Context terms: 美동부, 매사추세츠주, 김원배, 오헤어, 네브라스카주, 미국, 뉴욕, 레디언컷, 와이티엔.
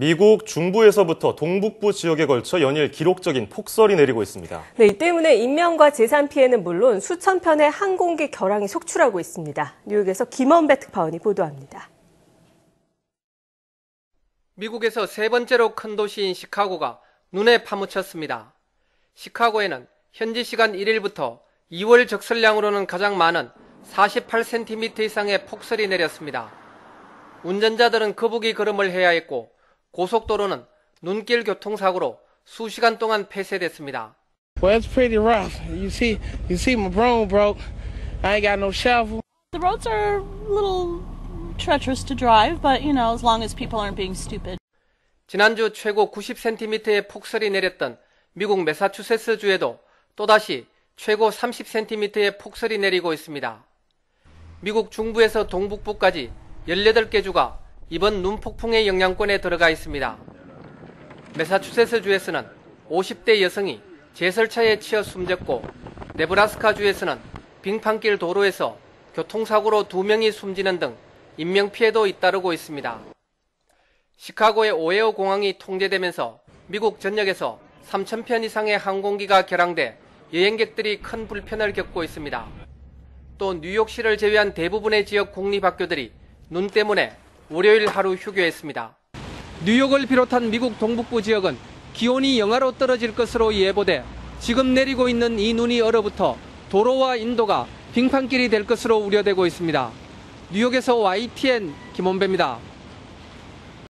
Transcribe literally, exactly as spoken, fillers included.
미국 중부에서부터 동북부 지역에 걸쳐 연일 기록적인 폭설이 내리고 있습니다. 네, 이 때문에 인명과 재산 피해는 물론 수천 편의 항공기 결항이 속출하고 있습니다. 뉴욕에서 김원배 특파원이 보도합니다. 미국에서 세 번째로 큰 도시인 시카고가 눈에 파묻혔습니다. 시카고에는 현지 시간 일 일부터 이월 적설량으로는 가장 많은 사십팔 센티미터 이상의 폭설이 내렸습니다. 운전자들은 거북이 걸음을 해야 했고 고속도로는 눈길 교통사고로 수시간 동안 폐쇄됐습니다. Well, it's pretty rough. You see, you see my broom broke. I ain't got no shovel. The roads are a little treacherous to drive, but you know, as long as people aren't being stupid. 지난주 최고 구십 센티미터의 폭설이 내렸던 미국 매사추세츠 주에도 또다시 최고 삼십 센티미터의 폭설이 내리고 있습니다. 미국 중부에서 동북부까지 열여덟 개 주가 이번 눈폭풍의 영향권에 들어가 있습니다. 매사추세츠 주에서는 오십 대 여성이 제설차에 치여 숨졌고 네브라스카 주에서는 빙판길 도로에서 교통사고로 두 명이 숨지는 등 인명피해도 잇따르고 있습니다. 시카고의 오헤어 공항이 통제되면서 미국 전역에서 삼천 편 이상의 항공기가 결항돼 여행객들이 큰 불편을 겪고 있습니다. 또 뉴욕시를 제외한 대부분의 지역 공립학교들이 눈 때문에 월요일 하루 휴교했습니다. 뉴욕을 비롯한 미국 동북부 지역은 기온이 영하로 떨어질 것으로 예보돼 지금 내리고 있는 이 눈이 얼어붙어 도로와 인도가 빙판길이 될 것으로 우려되고 있습니다. 뉴욕에서 와이티엔 김원배입니다.